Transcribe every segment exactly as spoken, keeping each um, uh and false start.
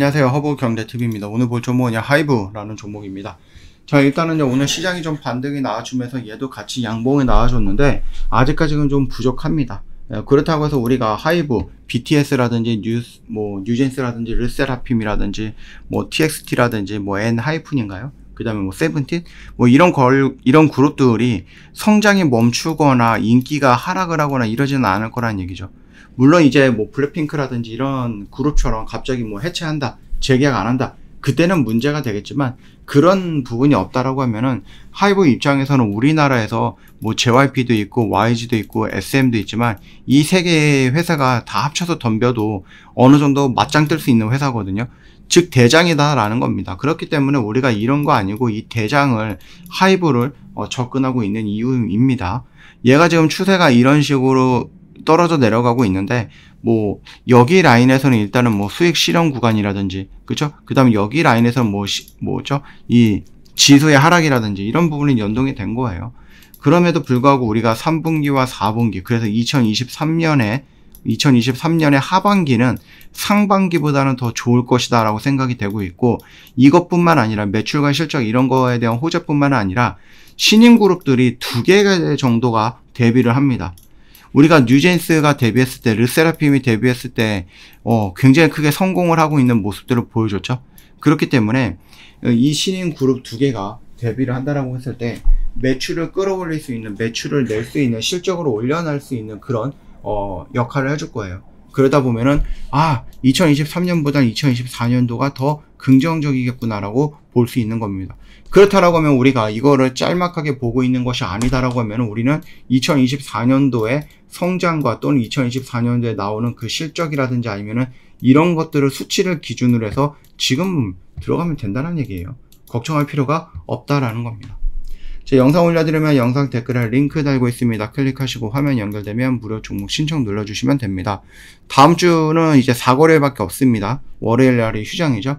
안녕하세요, 허브경제티비입니다. 오늘 볼 종목은 하이브라는 종목입니다. 자, 일단은요, 오늘 시장이 좀 반등이 나와주면서 얘도 같이 양봉이 나와줬는데 아직까지는 좀 부족합니다. 그렇다고 해서 우리가 하이브, 비티에스라든지 뉴스, 뭐 뉴진스라든지 르세라핌이라든지 뭐 티엑스티라든지 뭐 엔하이픈인가요? 그 다음에 뭐 세븐틴? 뭐 이런 걸, 이런 그룹들이 성장이 멈추거나 인기가 하락을 하거나 이러지는 않을 거란 얘기죠. 물론 이제 뭐 블랙핑크라든지 이런 그룹처럼 갑자기 뭐 해체한다, 재계약 안 한다, 그때는 문제가 되겠지만 그런 부분이 없다라고 하면은 하이브 입장에서는 우리나라에서 뭐 제이와이피도 있고 와이지도 있고 에스엠도 있지만 이 세 개의 회사가 다 합쳐서 덤벼도 어느 정도 맞짱 뜰 수 있는 회사거든요. 즉 대장이다라는 겁니다. 그렇기 때문에 우리가 이런 거 아니고 이 대장을 하이브를 어, 접근하고 있는 이유입니다. 얘가 지금 추세가 이런 식으로 떨어져 내려가고 있는데 뭐 여기 라인에서는 일단은 뭐 수익 실현 구간이라든지 그쵸? 그 다음에 여기 라인에서는 뭐 시, 뭐죠? 이 지수의 하락이라든지 이런 부분이 연동이 된 거예요. 그럼에도 불구하고 우리가 삼 분기와 사 분기, 그래서 이천이십삼 년에 이천이십삼 년의 하반기는 상반기보다는 더 좋을 것이다 라고 생각이 되고 있고, 이것뿐만 아니라 매출과 실적 이런 거에 대한 호재뿐만 아니라 신인 그룹들이 두 개 정도가 데뷔를 합니다. 우리가 뉴진스가 데뷔했을 때, 르세라핌이 데뷔했을 때 어, 굉장히 크게 성공을 하고 있는 모습들을 보여줬죠. 그렇기 때문에 이 신인 그룹 두 개가 데뷔를 한다라고 했을 때 매출을 끌어올릴 수 있는, 매출을 낼 수 있는, 실적으로 올려낼 수 있는 그런 어, 역할을 해줄 거예요. 그러다 보면은 아, 이천이십삼 년보다는 이천이십사 년도가 더 긍정적이겠구나라고 볼 수 있는 겁니다. 그렇다라고 하면 우리가 이거를 짤막하게 보고 있는 것이 아니다라고 하면 우리는 이천이십사 년도에 성장과 또는 이천이십사 년도에 나오는 그 실적이라든지 아니면은 이런 것들을 수치를 기준으로 해서 지금 들어가면 된다는 얘기예요. 걱정할 필요가 없다라는 겁니다. 제 영상 올려드리면 영상 댓글에 링크 달고 있습니다. 클릭하시고 화면 연결되면 무료 종목 신청 눌러주시면 됩니다. 다음 주는 이제 사 거래일밖에 없습니다. 월요일 날이 휴장이죠.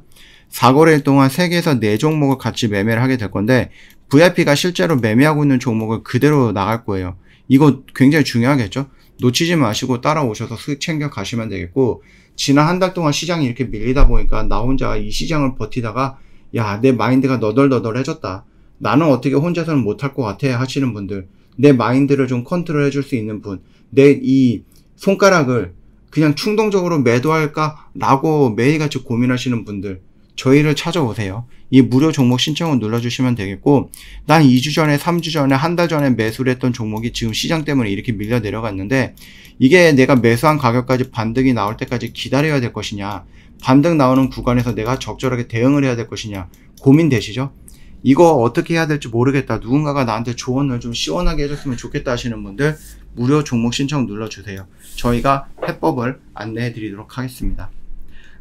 사 거래일 동안 세 개에서 네 종목을 같이 매매를 하게 될 건데 브이아이피가 실제로 매매하고 있는 종목을 그대로 나갈 거예요. 이거 굉장히 중요하겠죠. 놓치지 마시고 따라오셔서 수익 챙겨 가시면 되겠고, 지난 한 달 동안 시장이 이렇게 밀리다 보니까 나 혼자 이 시장을 버티다가 야, 내 마인드가 너덜너덜해졌다, 나는 어떻게 혼자서는 못할 것 같아 하시는 분들, 내 마인드를 좀 컨트롤 해줄 수 있는 분, 내 이 손가락을 그냥 충동적으로 매도할까라고 매일같이 고민하시는 분들, 저희를 찾아오세요. 이 무료 종목 신청을 눌러주시면 되겠고, 난 이 주 전에 삼 주 전에 한 달 전에 매수를 했던 종목이 지금 시장 때문에 이렇게 밀려 내려갔는데 이게 내가 매수한 가격까지 반등이 나올 때까지 기다려야 될 것이냐, 반등 나오는 구간에서 내가 적절하게 대응을 해야 될 것이냐 고민되시죠? 이거 어떻게 해야 될지 모르겠다, 누군가가 나한테 조언을 좀 시원하게 해줬으면 좋겠다 하시는 분들, 무료 종목 신청 눌러주세요. 저희가 해법을 안내해 드리도록 하겠습니다.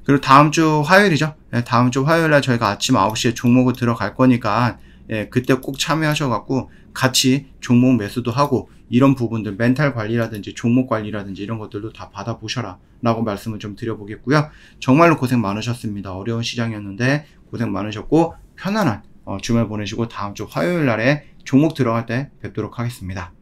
그리고 다음 주 화요일이죠. 네, 다음 주 화요일날 저희가 아침 아홉 시에 종목을 들어갈 거니까 예, 그때 꼭 참여하셔갖고 같이 종목 매수도 하고 이런 부분들, 멘탈 관리라든지 종목 관리라든지 이런 것들도 다 받아보셔라 라고 말씀을 좀 드려보겠고요. 정말로 고생 많으셨습니다. 어려운 시장이었는데 고생 많으셨고 편안한 어, 주말 보내시고 다음 주 화요일 날에 종목 들어갈 때 뵙도록 하겠습니다.